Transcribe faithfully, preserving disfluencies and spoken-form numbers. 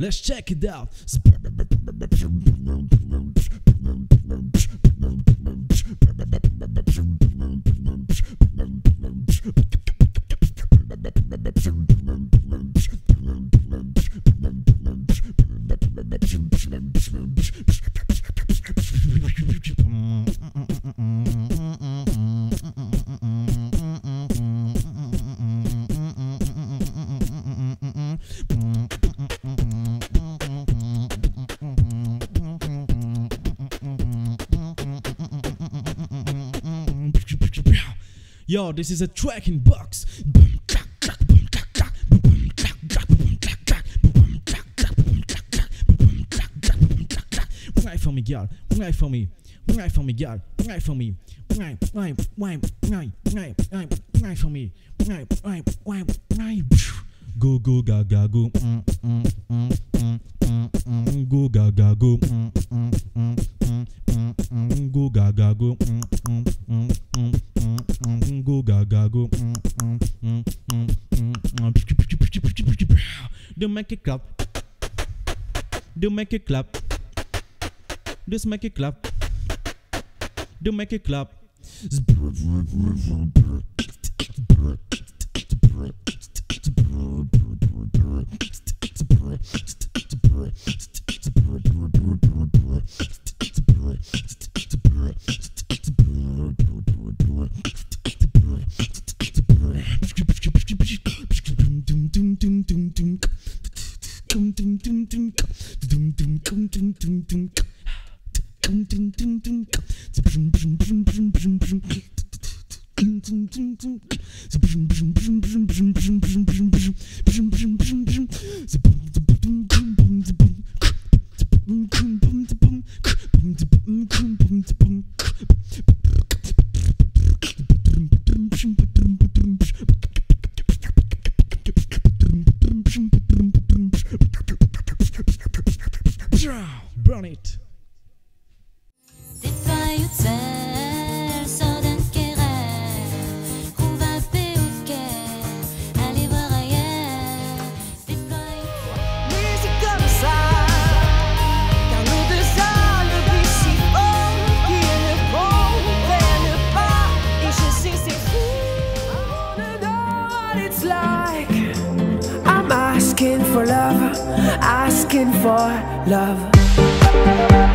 Let's check it out. Yo, this is a tracking box. Play for me, girl. Play for me. Play for me, girl. Play for me. Play, play, play, play, play, play, play for me. Play, play, play, play. Go, go, ga, ga, go. Go, ga, ga, go. Go, ga, ga, go. Do make it clap. Do make it clap. Just make it clap. Do make it clap. Burn it. Asking for love, asking for love.